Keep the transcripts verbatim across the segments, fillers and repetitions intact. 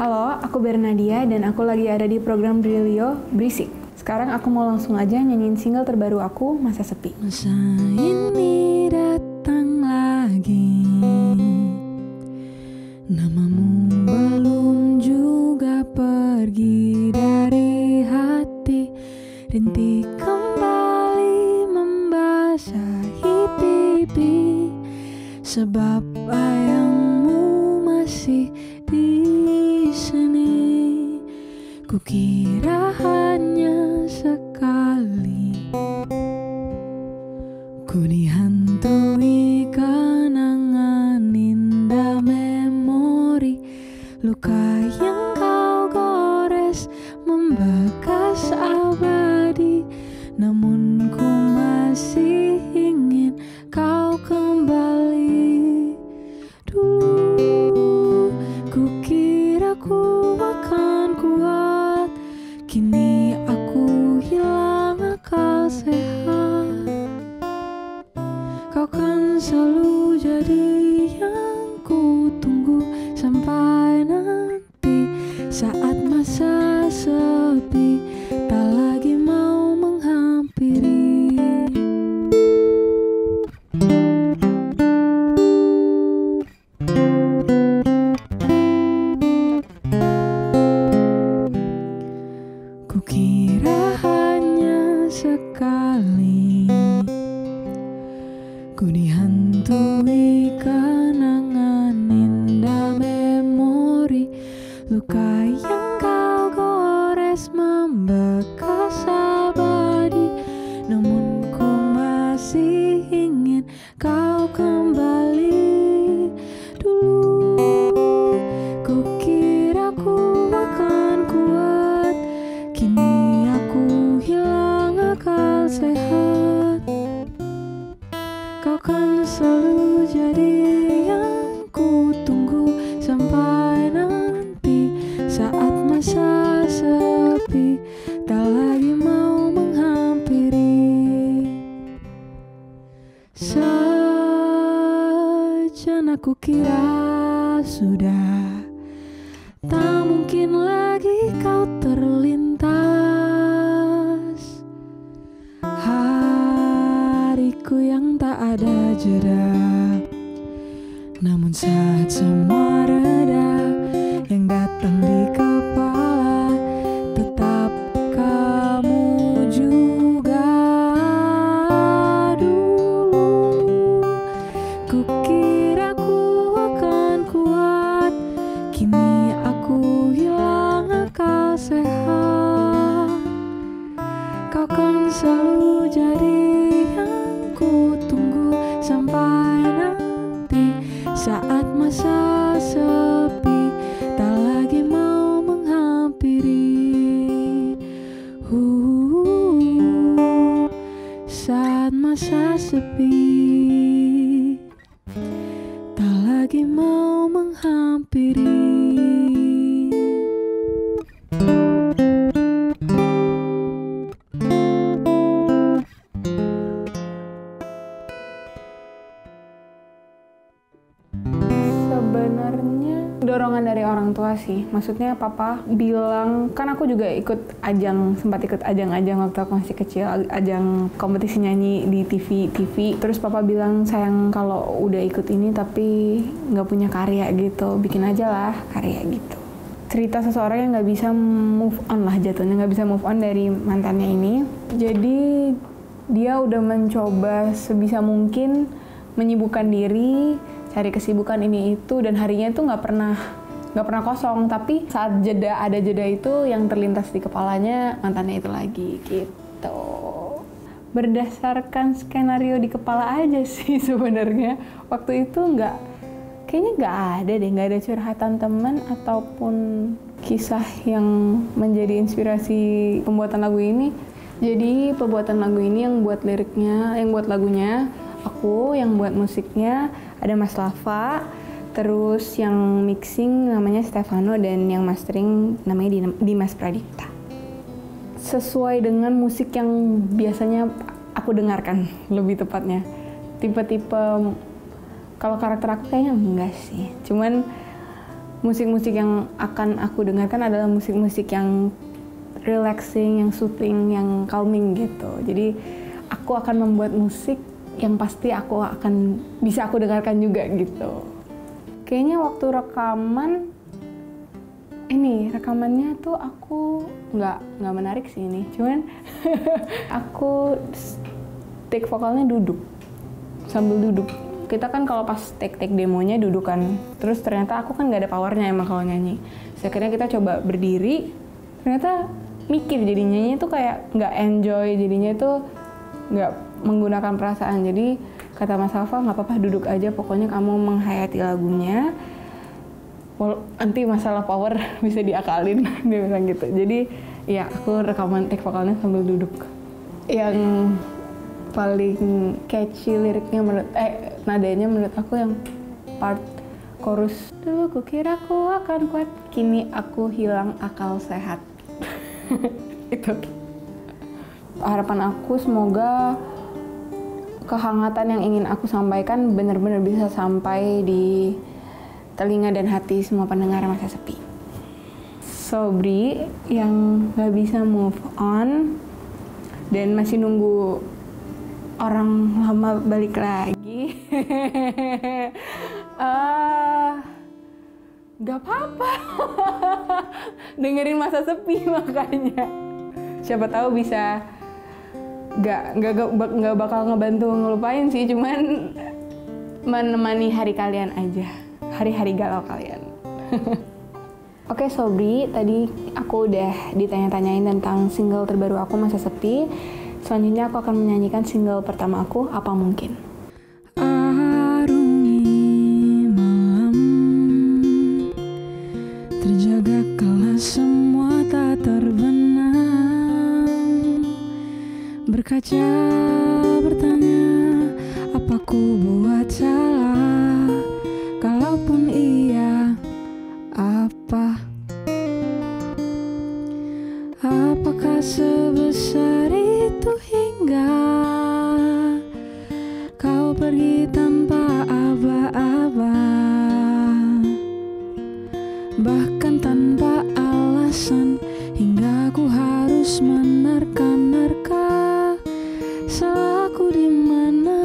Halo, aku Bernadya dan aku lagi ada di program Brilio Berisik. Sekarang aku mau langsung aja nyanyiin single terbaru aku, Masa Sepi. Masa ini datang lagi, namamu belum juga pergi dari hati. Rintik kembali membasahi pipi, sebab bayangmu masih di sini. Kukira hanya sekali ku dihantui kenangan indah, memori luka yang kau gores membekas abadi. Namun ku masih ingin kau kembali. Dulu ku kira ku akan kuat, kini aku hilang akal sehat. Kau kan selalu jadi yang ku tunggu sampai nanti saat masa sepi tak lagi mau menghampiri. Kukira hanya sekali ku dihantui kenangan indah, memori luka yang kau gores membekas abadi. Namun ku masih ingin kau kembali. Dulu ku kira ku akan kuat, kini aku hilang akal sehat. Kau kan selalu jadi yang ku tunggu sampai nanti saat masa sepi tak lagi mau menghampiri. Sejenak ku kira sudah tak mungkin lagi kau terlintas. Hariku yang tak ada jeda, namun saat semua reda yang datang di kepala, tetap kamu juga. Dulu ku kira ku akan kuat, kini ku hilang akal sehat. Kau kan selalu jadi yang ku tunggu sampai nanti saat masa sepi tak lagi mau menghampiri. uh, Saat masa sepi tak lagi mau menghampiri. Sebenarnya dorongan dari orang tua sih, maksudnya papa bilang, kan aku juga ikut ajang, sempat ikut ajang-ajang waktu aku masih kecil, ajang kompetisi nyanyi di T V T V. Terus papa bilang, sayang kalau udah ikut ini tapi nggak punya karya gitu, bikin aja lah karya gitu. Cerita seseorang yang nggak bisa move on lah jatuhnya, nggak bisa move on dari mantannya ini. Jadi dia udah mencoba sebisa mungkin menyibukkan diri, cari kesibukan ini itu, dan harinya itu nggak pernah nggak pernah kosong. Tapi saat jeda ada jeda itu yang terlintas di kepalanya mantannya itu lagi gitu. Berdasarkan skenario di kepala aja sih sebenarnya. Waktu itu nggak, kayaknya nggak ada deh, nggak ada curhatan teman ataupun kisah yang menjadi inspirasi pembuatan lagu ini. Jadi pembuatan lagu ini yang buat liriknya, yang buat lagunya aku, yang buat musiknya ada Mas Lava, terus yang mixing namanya Stefano, dan yang mastering namanya Dimas Pradipta. Sesuai dengan musik yang biasanya aku dengarkan, lebih tepatnya. Tipe-tipe, kalau karakter aku kayaknya enggak sih. Cuman musik-musik yang akan aku dengarkan adalah musik-musik yang relaxing, yang soothing, yang calming gitu. Jadi aku akan membuat musik yang pasti aku akan bisa aku dengarkan juga gitu. Kayaknya waktu rekaman ini rekamannya tuh aku nggak nggak menarik sih ini, cuman aku take vokalnya duduk, sambil duduk. Kita kan kalau pas take-take demonya duduk kan, terus ternyata aku kan nggak ada powernya emang kalau nyanyi. Akhirnya kita coba berdiri, ternyata mikir jadinya itu kayak nggak enjoy, jadinya itu nggak menggunakan perasaan. Jadi kata Mas Alfa nggak apa-apa duduk aja, pokoknya kamu menghayati lagunya. Nanti masalah power bisa diakalin, dia bilang gitu. Jadi ya aku rekaman take vokalnya sambil duduk. Yang paling catchy liriknya menurut eh nadanya menurut aku yang part chorus, dulu ku kira ku akan kuat, kini aku hilang akal sehat. Itu harapan aku, semoga kehangatan yang ingin aku sampaikan benar-benar bisa sampai di telinga dan hati semua pendengar Masa Sepi. Sobri yang nggak bisa move on dan masih nunggu orang lama balik lagi, uh, gak apa-apa. Dengerin Masa Sepi makanya. Siapa tahu bisa, gak, gak, gak, gak bakal ngebantu ngelupain sih, cuman menemani hari kalian aja, hari-hari galau kalian. Oke Sobri, tadi aku udah ditanya-tanyain tentang single terbaru aku Masa Sepi. Selanjutnya aku akan menyanyikan single pertama aku, Apa Mungkin. Arungi malam, terjaga kala semua tak terbenam. Berkaca bertanya, apa ku buat salah? Kalaupun iya, apa? Apakah sebesar itu hingga kau pergi tanpa aba-aba, bahkan tanpa alasan, hingga ku harus menerka-nerka salahku di mana?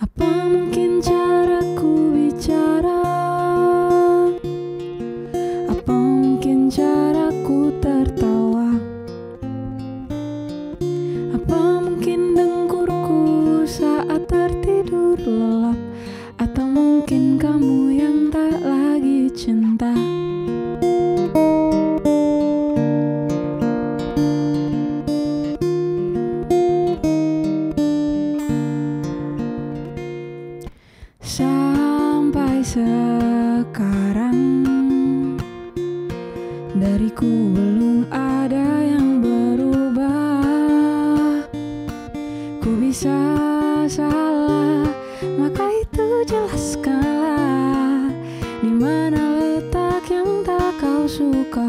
Apa mungkin caraku bicara? Caraku tertawa, apa mungkin dengkurku saat tertidur lelap, atau mungkin kamu yang tak lagi cinta. Sampai sekarang dariku belum ada yang berubah. Ku bisa salah, maka itu jelaskanlah di mana letak yang tak kau suka.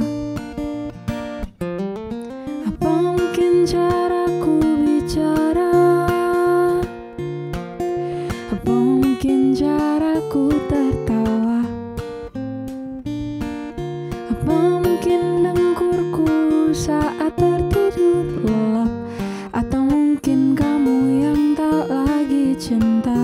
Apa mungkin caraku bicara? Apa mungkin caraku tertawa? Apa mungkin dengkurku saat tertidur lelap, atau mungkin kamu yang tak lagi cinta.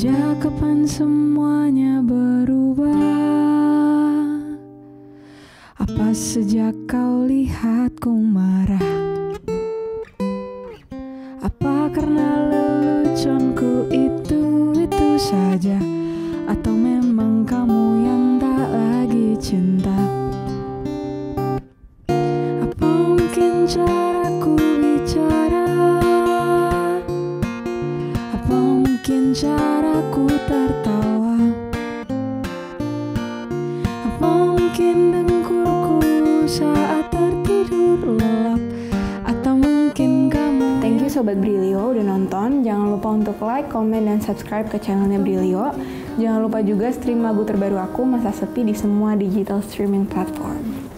Sejak kapan semuanya berubah? Apa sejak kau lihatku marah? Apa karena leluconku itu-itu saja? saja, atau memang kamu yang tak lagi cinta? Apa mungkin caraku bicara? Apa mungkin caraku tertawa? Apa mungkin dengkurku saat tertidur lelap? Atau mungkin kamu... Thank you Sobat Brilio udah nonton. Jangan lupa untuk like, komen, dan subscribe ke channelnya Brilio. Jangan lupa juga stream lagu terbaru aku, Masa Sepi, di semua digital streaming platform.